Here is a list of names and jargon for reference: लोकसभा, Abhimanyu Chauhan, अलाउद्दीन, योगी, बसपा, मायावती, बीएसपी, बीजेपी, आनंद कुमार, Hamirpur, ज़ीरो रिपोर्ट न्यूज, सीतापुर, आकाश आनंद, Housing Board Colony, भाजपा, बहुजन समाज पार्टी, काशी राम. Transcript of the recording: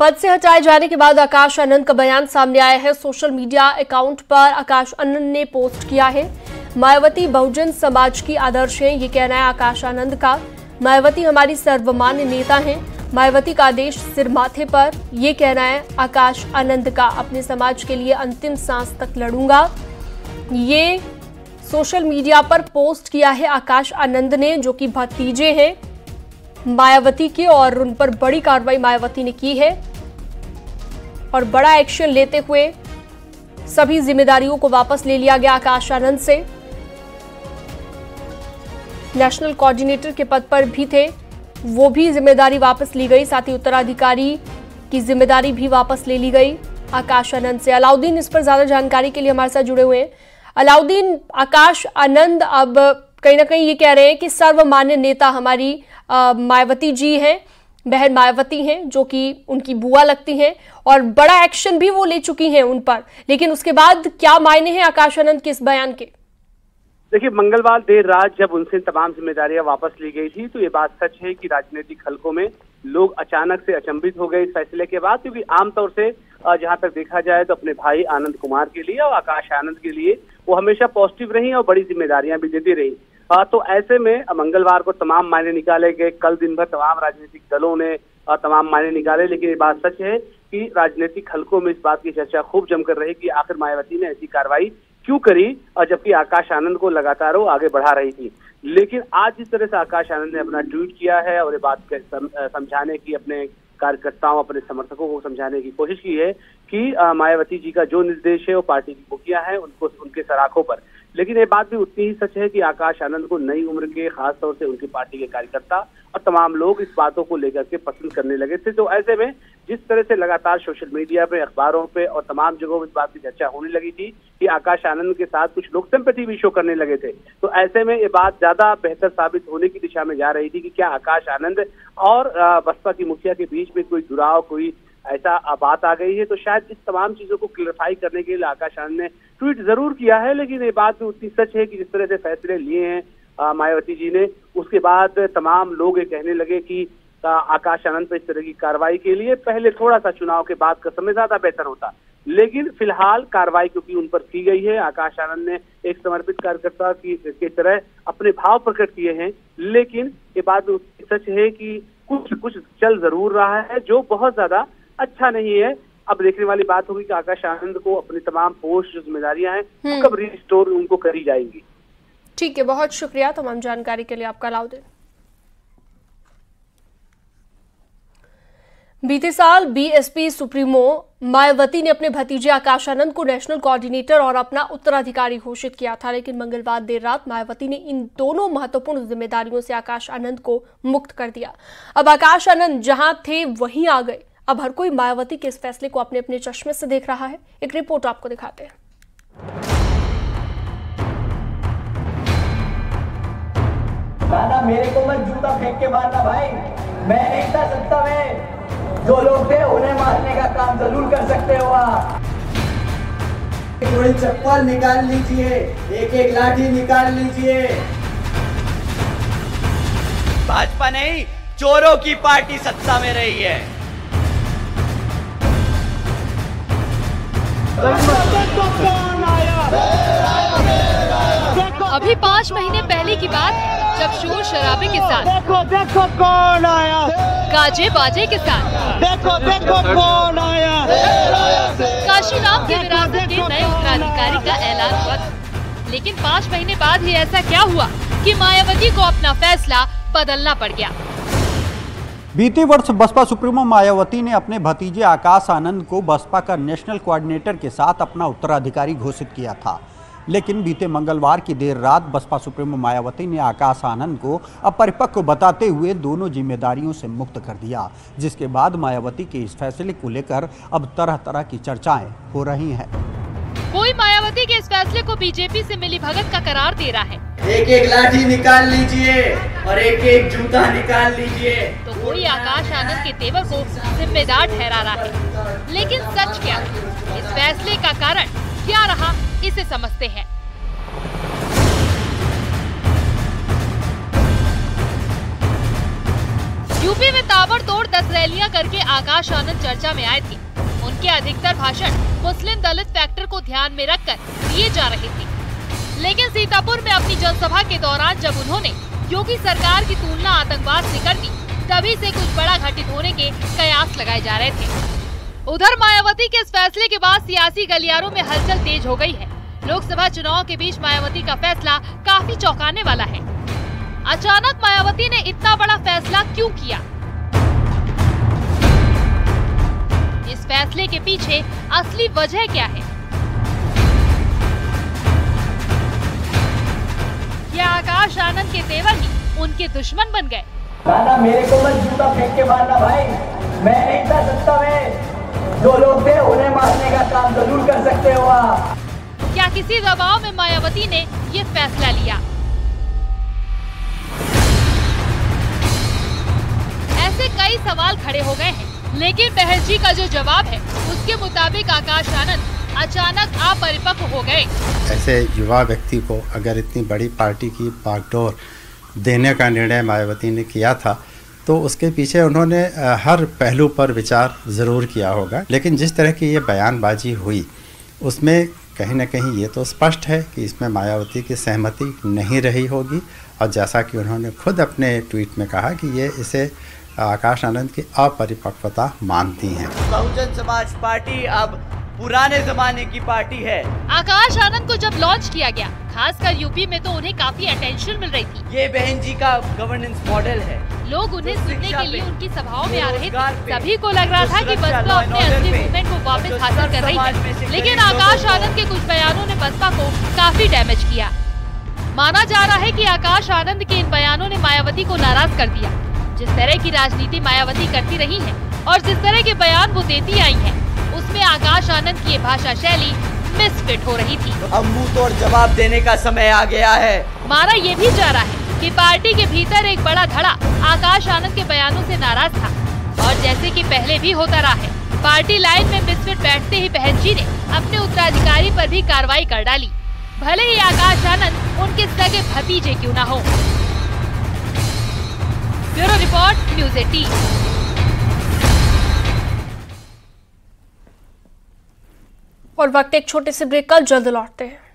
पद से हटाए जाने के बाद आकाश आनंद का बयान सामने आया है। सोशल मीडिया अकाउंट पर आकाश आनंद ने पोस्ट किया है, मायावती बहुजन समाज की आदर्श है। ये कहना है आकाश आनंद का। मायावती हमारी सर्वमान्य नेता हैं, मायावती का आदेश सिर माथे पर। ये कहना है आकाश आनंद का। अपने समाज के लिए अंतिम सांस तक लड़ूंगा, ये सोशल मीडिया पर पोस्ट किया है आकाश आनंद ने, जो कि भतीजे हैं मायावती के, और उन पर बड़ी कार्रवाई मायावती ने की है और बड़ा एक्शन लेते हुए सभी जिम्मेदारियों को वापस ले लिया गया आकाश आनंद से। नेशनल कोऑर्डिनेटर के पद पर भी थे, वो भी जिम्मेदारी वापस ली गई, साथ ही उत्तराधिकारी की जिम्मेदारी भी वापस ले ली गई आकाश आनंद से। अलाउद्दीन इस पर ज्यादा जानकारी के लिए हमारे साथ जुड़े हुए हैं। अलाउद्दीन, आकाश आनंद अब कहीं ना कहीं ये कह रहे हैं कि सर्वमान्य नेता हमारी मायावती जी हैं, बहन मायावती हैं, जो कि उनकी बुआ लगती हैं, और बड़ा एक्शन भी वो ले चुकी हैं उन पर। लेकिन उसके बाद क्या मायने हैं आकाश आनंद के इस बयान के? देखिए, मंगलवार देर रात जब उनसे तमाम जिम्मेदारियां वापस ली गई थी, तो ये बात सच है कि राजनीतिक हलकों में लोग अचानक से अचंभित हो गए इस फैसले के बाद, क्योंकि आमतौर से जहां तक देखा जाए तो अपने भाई आनंद कुमार के लिए और आकाश आनंद के लिए वो हमेशा पॉजिटिव रही और बड़ी जिम्मेदारियां भी देती रही। तो ऐसे में मंगलवार को तमाम मायने निकाले गए। कल दिन भर तमाम राजनीतिक दलों ने तमाम मायने निकाले, लेकिन ये बात सच है कि राजनीतिक हलकों में इस बात की चर्चा खूब जमकर रही कि आखिर मायावती ने ऐसी कार्रवाई क्यों करी, और जबकि आकाश आनंद को लगातार वो आगे बढ़ा रही थी। लेकिन आज जिस तरह से आकाश आनंद ने अपना ट्वीट किया है और ये बात समझाने की, अपने कार्यकर्ताओं अपने समर्थकों को समझाने की कोशिश की है कि मायावती जी का जो निर्देश है वो पार्टी की मुखिया है, उनको उनके सराखों पर। लेकिन ये बात भी उतनी ही सच है कि आकाश आनंद को नई उम्र के, खासतौर से उनकी पार्टी के कार्यकर्ता और तमाम लोग इस बातों को लेकर के पसंद करने लगे थे। तो ऐसे में जिस तरह से लगातार सोशल मीडिया पे, अखबारों पे और तमाम जगहों पर इस बात की चर्चा होने लगी थी कि आकाश आनंद के साथ कुछ लोग सिंपैथी भी शो करने लगे थे, तो ऐसे में ये बात ज्यादा बेहतर साबित होने की दिशा में जा रही थी कि क्या आकाश आनंद और बसपा की मुखिया के बीच में कोई दुराव, कोई ऐसा बात आ गई है। तो शायद इस तमाम चीजों को क्लियरिफाई करने के लिए आकाश आनंद ने ट्वीट जरूर किया है, लेकिन ये बात भी उतनी सच है कि जिस तरह से फैसले लिए हैं मायावती जी ने, उसके बाद तमाम लोग ये कहने लगे कि आकाश आनंद पर इस तरह की कार्रवाई के लिए पहले थोड़ा सा चुनाव के बाद का समय ज्यादा बेहतर होता। लेकिन फिलहाल कार्रवाई क्योंकि उन पर की गई है, आकाश आनंद ने एक समर्पित कार्यकर्ता की तरह अपने भाव प्रकट किए हैं, लेकिन ये बात भी उतनी सच है कि कुछ कुछ चल जरूर रहा है जो बहुत ज्यादा अच्छा नहीं है। अब देखने वाली बात होगी कि आकाश आनंद को अपनी तमाम पोस्ट जो जिम्मेदारियां हैं तो कब रिस्टोर उनको करी जाएंगी। ठीक है, बहुत शुक्रिया तमाम जानकारी के लिए आपका अलाउद्दीन। बीते साल बीएसपी सुप्रीमो मायावती ने अपने भतीजे आकाश आनंद को नेशनल कोऑर्डिनेटर और अपना उत्तराधिकारी घोषित किया था, लेकिन मंगलवार देर रात मायावती ने इन दोनों महत्वपूर्ण जिम्मेदारियों से आकाश आनंद को मुक्त कर दिया। अब आकाश आनंद जहां थे वहीं आ गए। अब हर कोई मायावती के इस फैसले को अपने अपने चश्मे से देख रहा है। एक रिपोर्ट आपको दिखाते हैं। दादा मेरे को मत जूता फेंक के मारना भाई, मैं नहीं था सत्ता में, जो लोग थे उन्हें मारने का काम जरूर कर सकते हो आप। थोड़ी चप्पल निकाल लीजिए, एक एक लाठी निकाल लीजिए। भाजपा नहीं, चोरों की पार्टी सत्ता में रही है। अभी 5 महीने पहले की बात, जब शोर शराबे के साथ, देखो देखो कौन आया, गाजे बाजे के साथ, देखो देखो कौन आया, काशी राम के विरासत के नए उत्तराधिकारी का ऐलान हुआ। लेकिन 5 महीने बाद ही ऐसा क्या हुआ कि मायावती को अपना फैसला बदलना पड़ गया? बीते वर्ष बसपा सुप्रीमो मायावती ने अपने भतीजे आकाश आनंद को बसपा का नेशनल कोऑर्डिनेटर के साथ अपना उत्तराधिकारी घोषित किया था, लेकिन बीते मंगलवार की देर रात बसपा सुप्रीमो मायावती ने आकाश आनंद को अपरिपक्व बताते हुए दोनों जिम्मेदारियों से मुक्त कर दिया, जिसके बाद मायावती के इस फैसले को लेकर अब तरह तरह की चर्चाएं हो रही हैं। कोई मायावती के इस फैसले को बीजेपी से मिलीभगत का करार दे रहा है, एक एक लाठी निकाल लीजिए और एक एक जूता निकाल लीजिए, तो कोई आकाश आनंद के तेवर को जिम्मेदार ठहरा रहा है। लेकिन सच क्या, इस फैसले का कारण क्या रहा, इसे समझते हैं। यूपी में ताबड़तोड़ 10 रैलियां करके आकाश आनंद चर्चा में आए थे। उनके अधिकतर भाषण मुस्लिम दलित फैक्टर को ध्यान में रखकर दिए जा रहे थे, लेकिन सीतापुर में अपनी जनसभा के दौरान जब उन्होंने योगी सरकार की तुलना आतंकवाद से कर दी, तभी से कुछ बड़ा घटित होने के कयास लगाए जा रहे थे। उधर मायावती के इस फैसले के बाद सियासी गलियारों में हलचल तेज हो गयी है। लोकसभा चुनाव के बीच मायावती का फैसला काफी चौंकाने वाला है। अचानक मायावती ने इतना बड़ा फैसला क्यों किया? इस फैसले के पीछे असली वजह क्या है? क्या आकाश आनंद के तेवर ही उनके दुश्मन बन गए? दादा मेरे को मत जूता फेंक के मारना भाई, मैं नहीं था सत्ता में। जो लोग थे उन्हें मारने का काम जरूर कर सकते हो आप। क्या किसी दबाव में मायावती ने ये फैसला लिया? ऐसे कई सवाल खड़े हो गए हैं, लेकिन बहन जी का जो जवाब है उसके मुताबिक आकाश आनंद अचानक अपरिपक्व हो गए। ऐसे युवा व्यक्ति को अगर इतनी बड़ी पार्टी की बागडोर देने का निर्णय मायावती ने किया था, तो उसके पीछे उन्होंने हर पहलू पर विचार जरूर किया होगा। लेकिन जिस तरह की ये बयानबाजी हुई, उसमें कहीं न कहीं ये तो स्पष्ट है कि इसमें मायावती की सहमति नहीं रही होगी। और जैसा कि उन्होंने खुद अपने ट्वीट में कहा कि ये इसे आकाश आनंद की अपरिपक्वता मानती है। बहुजन समाज पार्टी अब पुराने जमाने की पार्टी है। आकाश आनंद को जब लॉन्च किया गया, खासकर यूपी में, तो उन्हें काफी अटेंशन मिल रही थी। ये बहन जी का गवर्नेंस मॉडल है। लोग उन्हें सुनने के लिए उनकी सभाओं में आ रहे थे। सभी को लग रहा था कि बसपा अपने असली मूवमेंट को वापस हासिल कर रही है, लेकिन आकाश आनंद के कुछ बयानों ने बसपा को काफी डैमेज किया। माना जा रहा है कि आकाश आनंद के इन बयानों ने मायावती को नाराज कर दिया। जिस तरह की राजनीति मायावती करती रही है और जिस तरह के बयान वो देती आई है, उसमें आकाश आनंद की भाषा शैली मिसफिट हो रही थी। अब मुंह तोड़ जवाब देने का समय आ गया है। माना ये भी जा रहा है कि पार्टी के भीतर एक बड़ा धड़ा आकाश आनंद के बयानों से नाराज था, और जैसे कि पहले भी होता रहा है, पार्टी लाइन में मिसफिट बैठते ही बहन जी ने अपने उत्तराधिकारी पर भी कार्रवाई कर डाली, भले ही आकाश आनंद उनके सगे भतीजे क्यों न हो। ज़ीरो रिपोर्ट न्यूज 18। और वक्त एक छोटे से ब्रेक, कल जल्द लौटते हैं।